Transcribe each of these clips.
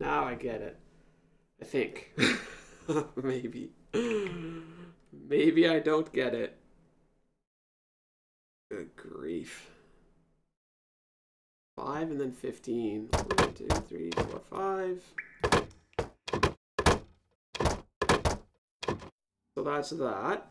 Now I get it. I think. Maybe. Maybe I don't get it. Good grief. 5 and then 15. 1, 2, 3, 4, 5. So that's that.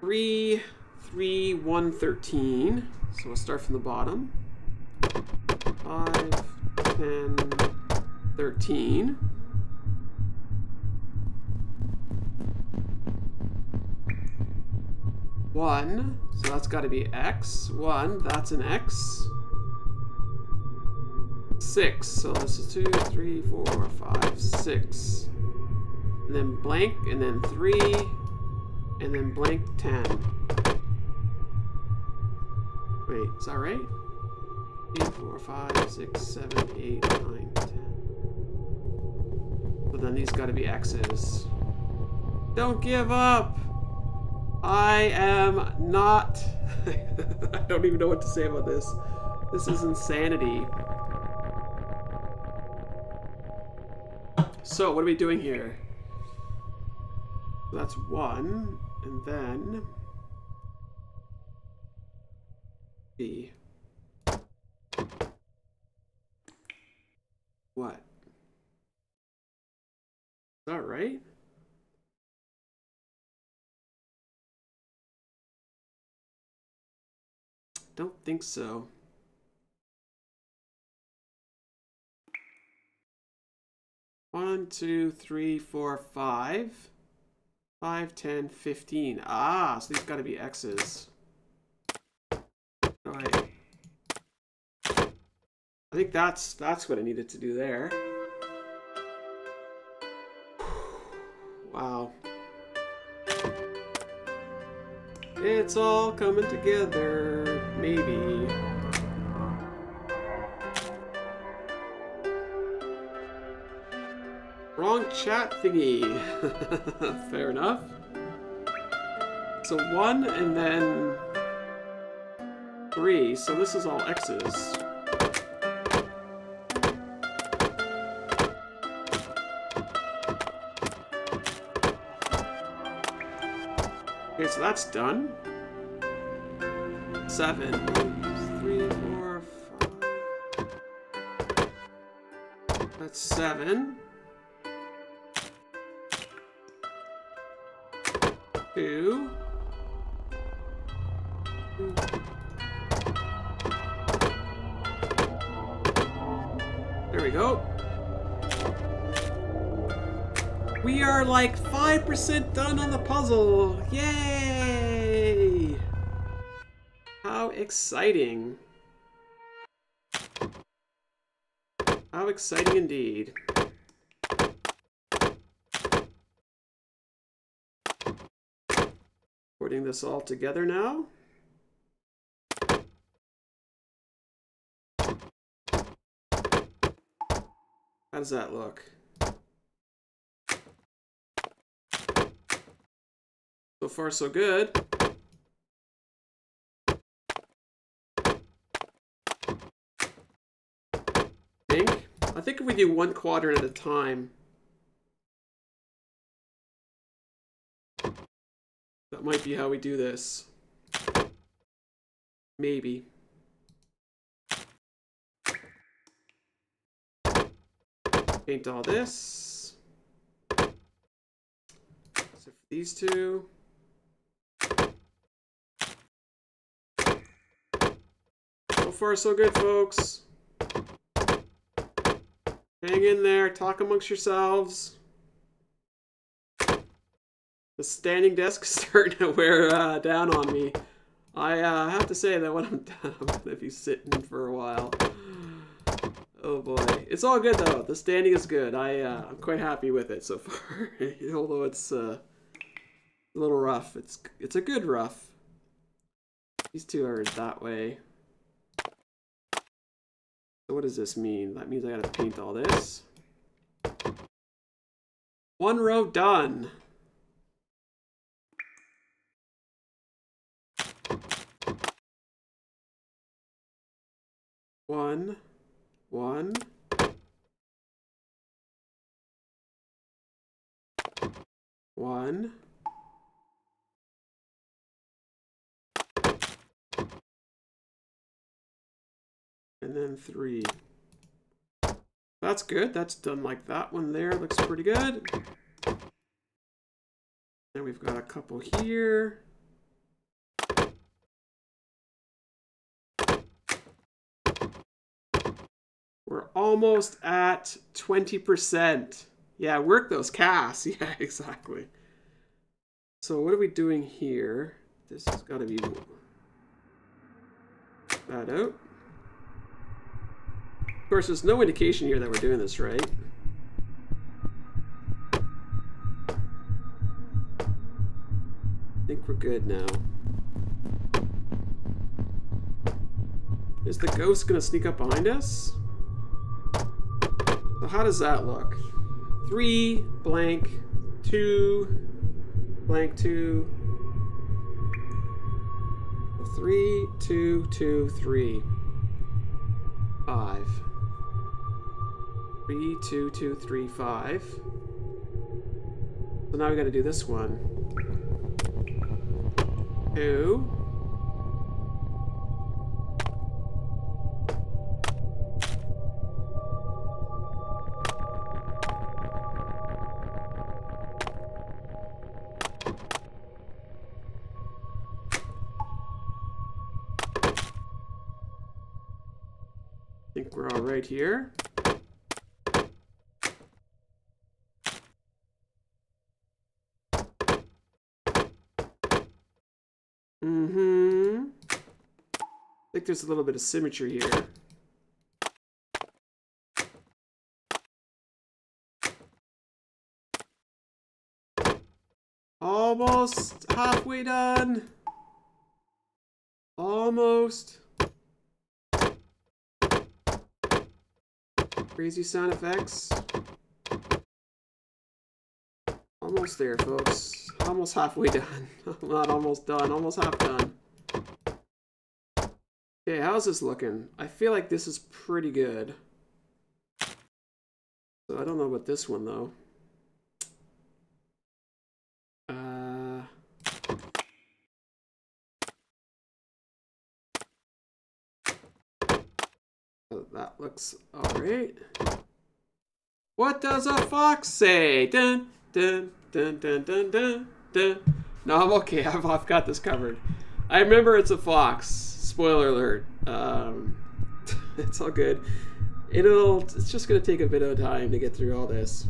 3, 3, 1, 13. So we'll start from the bottom. 5, 10, 13. One, so that's got to be X. One, that's an X. 6, so this is 2, 3, 4, 5, 6. And then blank, and then 3, and then blank 10. Wait, is that right? 8, 4, 5, 6, 7, 8, 9, 10. But then these got to be X's. Don't give up! I am not... I don't even know what to say about this. This is insanity. So, what are we doing here? That's 1, and then... B. What? Is that right? Don't think so. One, two, three, four, five. 5, 10, 15. Ah, so these gotta be X's. Alright. I think that's what I needed to do there. Wow. It's all coming together, maybe. Wrong chat thingy. Fair enough. So 1 and then 3, so this is all X's. Okay, so that's done. 7, 3, 4, 5. That's 7. 2. 2. There we go. We are like 5% done on the puzzle. Yay! How exciting. How exciting indeed. Putting this all together now. How does that look? So far, so good. I think if we do one quadrant at a time, that might be how we do this. Maybe. Paint all this. Except for these two. So far, so good, folks. Hang in there. Talk amongst yourselves. The standing desk is starting to wear down on me. I have to say that when I'm done, I'm going to be sitting for a while. Oh boy. It's all good, though. The standing is good. I'm quite happy with it so far. Although it's a little rough. It's a good rough. These two are that way. So what does this mean? That means I gotta paint all this. One row done. One, one. One. And then three. That's good. That's done like that one there. Looks pretty good. And we've got a couple here. We're almost at 20%. Yeah, work those casts. Yeah, exactly. So what are we doing here? This has got to be... that out. Of course, there's no indication here that we're doing this right. I think we're good now. Is the ghost going to sneak up behind us? So how does that look? 3, blank, 2, blank, 2, 3, 2, 2, 3, 5. 3, 2, 2, 3, 5. So now we got to do this one. 2. I think there's a little bit of symmetry here. Almost halfway done. Almost. Crazy sound effects. Almost there, folks. Almost halfway done. Not almost done, almost half done. Okay, how's this looking? I feel like this is pretty good. So I don't know about this one, though. That looks all right. What does a fox say? Dun, dun, dun, dun, dun, dun, dun. No, I'm okay. I've got this covered. I remember it's a fox. Spoiler alert. It's all good. It's just going to take a bit of time to get through all this.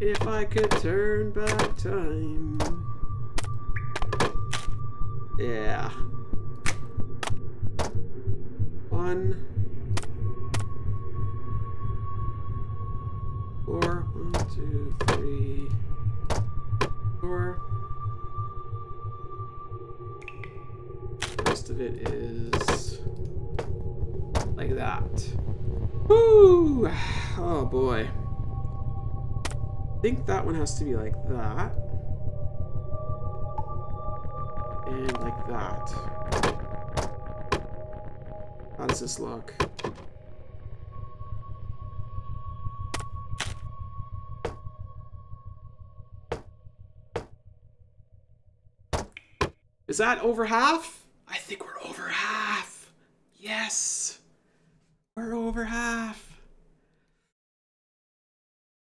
If I could turn back time. Yeah. 1, 4, 1, 2, 3, 4. The rest of it is like that. Woo! Oh boy. I think that one has to be like that. And like that. How does this look? Is that over half? I think we're over half. Yes. We're over half.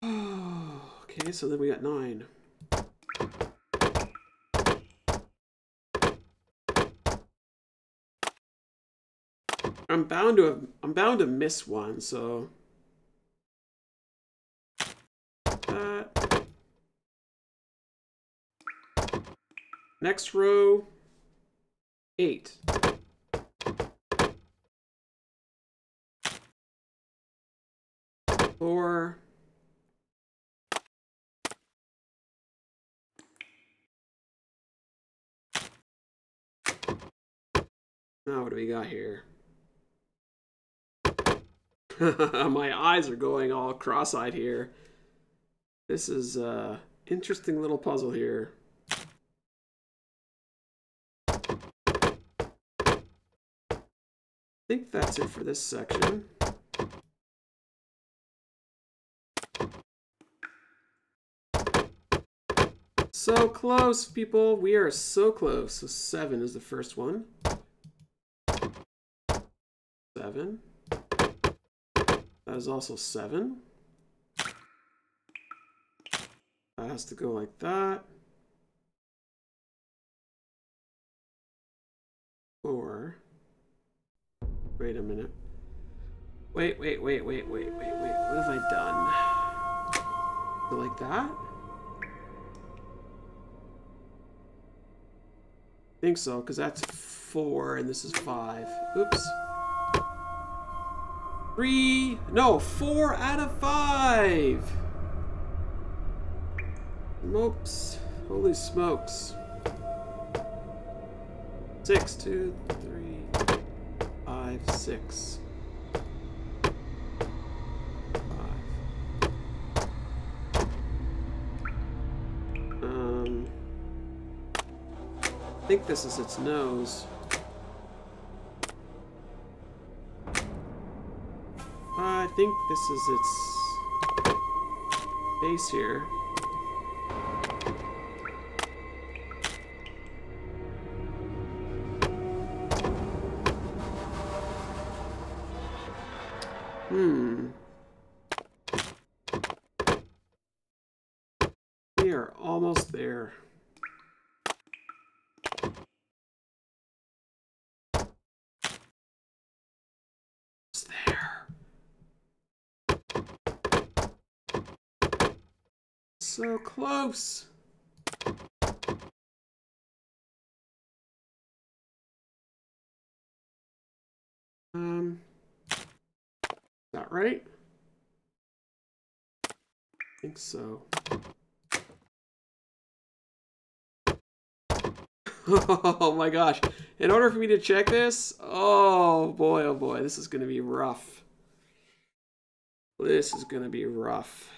Oh, okay, so then we got 9. I'm bound to miss one, so next row 8. Four. 4. Now what do we got here? My eyes are going all cross-eyed here. This is an interesting little puzzle here. I think that's it for this section. So close, people. We are so close. So 7 is the first one. 7. That is also 7. That has to go like that. 4. Wait a minute. Wait. What have I done? Go like that? I think so, because that's 4 and this is 5. Oops. 3, no, 4 out of 5. Oops, holy smokes. 6, 2, 3, 5, 6. 5. I think this is its nose. I think this is its base here. We are almost there. So close. Is that right? I think so. Oh my gosh. In order for me to check this, oh boy, this is going to be rough. This is going to be rough.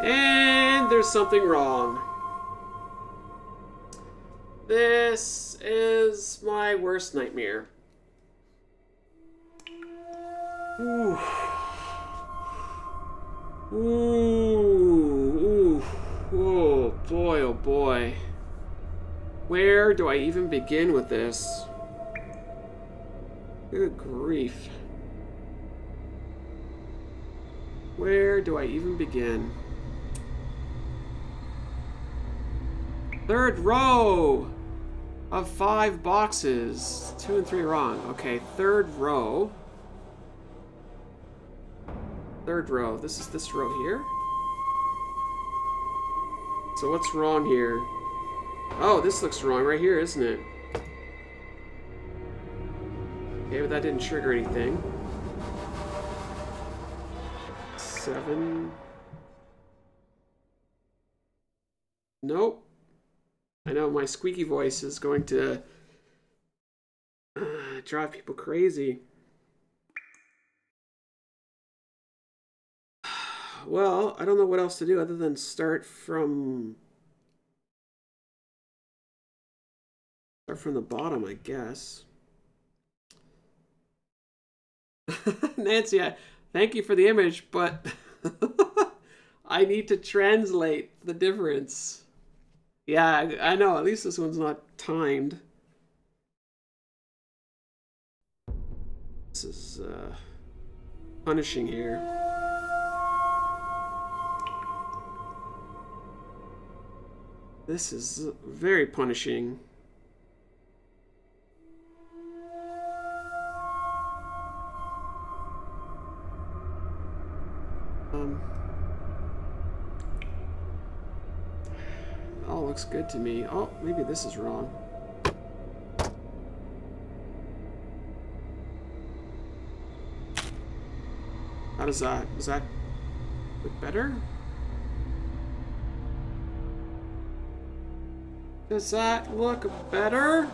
And there's something wrong. This is my worst nightmare. Ooh. Ooh. Ooh. Oh boy, oh boy. Where do I even begin with this? Good grief. Where do I even begin? Third row of 5 boxes. 2 and 3 wrong. Okay, third row. Third row. This is this row here. So what's wrong here? Oh, this looks wrong right here, isn't it? Okay, but that didn't trigger anything. 7. Nope. I know my squeaky voice is going to drive people crazy. Well, I don't know what else to do other than start from the bottom, I guess. Nancy, thank you for the image, but I need to translate the difference. Yeah, I know, at least this one's not timed. This is punishing here. This is very punishing. Looks good to me. Oh, maybe this is wrong. How does that? Does that look better? Does that look better?